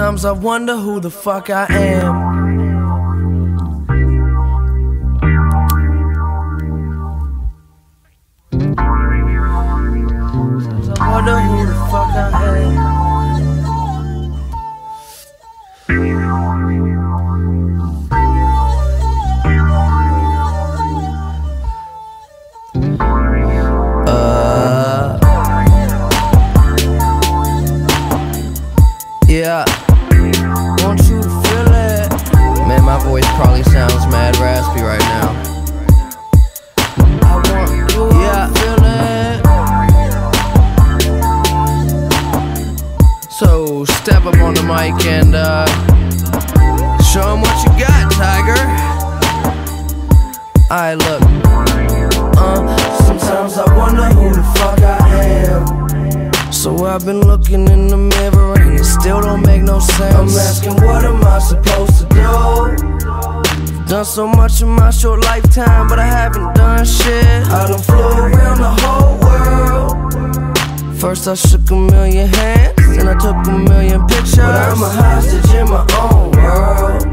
Sometimes I wonder who the fuck I am. Sometimes I wonder who the fuck I am. Yeah, want you to feel it. Man, my voice probably sounds mad raspy right now. I want you to feel it. So step up on the mic and show 'em what you got, tiger. Alright, look. Sometimes I wonder who the fuck I am. So I've been looking in the mirror and it still don't make no sense. I'm asking, what am I supposed to do? Done so much in my short lifetime, but I haven't done shit. I done flew around the whole world. First I shook a million hands, then I took a million pictures. But I'm a hostage in my own world.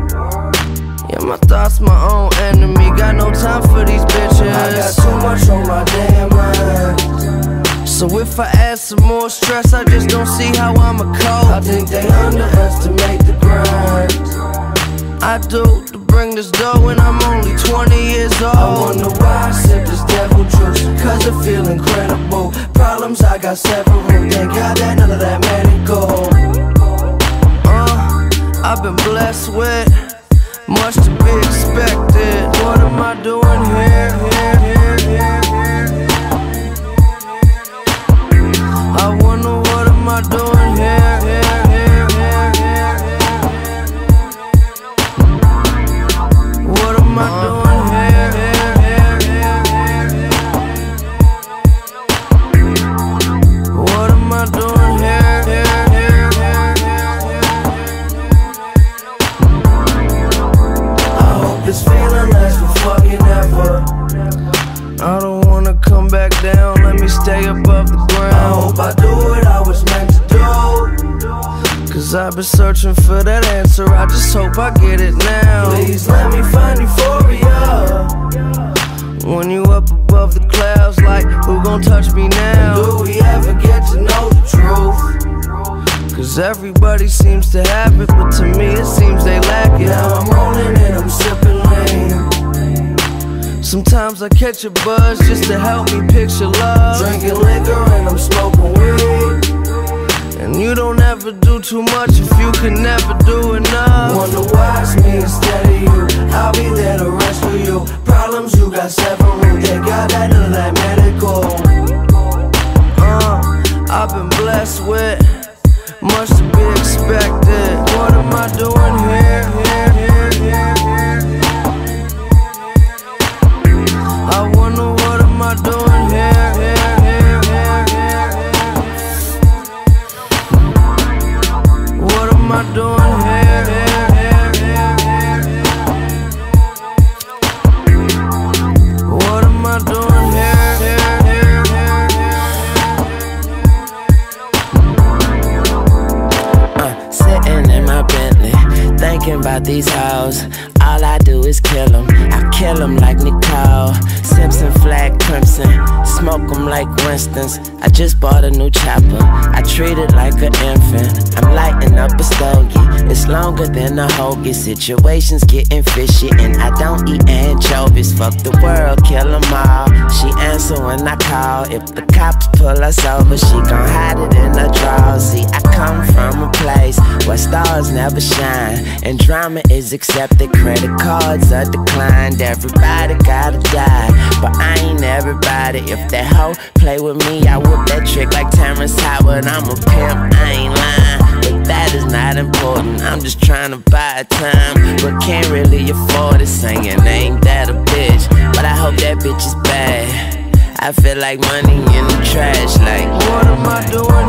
Yeah, my thoughts my own enemy. Got no time for these bitches. I got too much on my damn mind. So if I add some more stress, I just don't see how I'ma cope. I think they underestimate the grind I do to bring this dough, and I'm only 20 years old. I wonder why I sip this devil juice, 'cause it feel incredible. Problems, I got several. Thank God that none of that made it go. I've been blessed with much to be expected. What am I doing here, I wonder what am I doing here, What am I doing here, What am I doing here, I hope this feeling lasts for fucking ever. I don't wanna come back down, let me stay above the ground. I hope I do what I was meant to do, 'cause I've been searching for that answer, I just hope I get it now. Please let me find euphoria. When you up above the clouds, like, who gon' touch me now? And do we ever get to know the truth? 'Cause everybody seems to have it, but to me it seems they lack it. Now I'm rolling and I'm sipping lean. Sometimes I catch a buzz just to help me picture love. Drinking liquor and I'm smoking weed. And you don't ever do too much if you can never do enough. Wonder why it's me instead of you. I'll be there to rescue you. Problems, you got several. They got that none of that medical. I've been blessed with much to be expected. What am I doing here? I wonder what am I doing here, What am I doing here, What am I doing here, Sitting in my Bentley, thinking about these hoes. All I do is kill 'em. I kill 'em like Nicole Simpson, flag crimson. Smoke 'em like Winston's. I just bought a new chopper. I treat it like an infant. I'm lighting up a stogie. It's longer than a hoagie. Situation's getting fishy, and I don't eat anchovies. Fuck the world, kill 'em all. She answer when I call. If the cops pull us over, she gon' hide it in her drawers. See, I come from a place where stars never shine, and drama is accepted. Credit cards are declined, everybody gotta die. But I ain't everybody. If that hoe play with me, I whip that trick like Terrence Howard. I'm a pimp, I ain't lying. But that is not important, I'm just trying to buy time. But can't really afford it, singing ain't that a bitch. But I hope that bitch is bad. I feel like money in the trash, like what am I doing?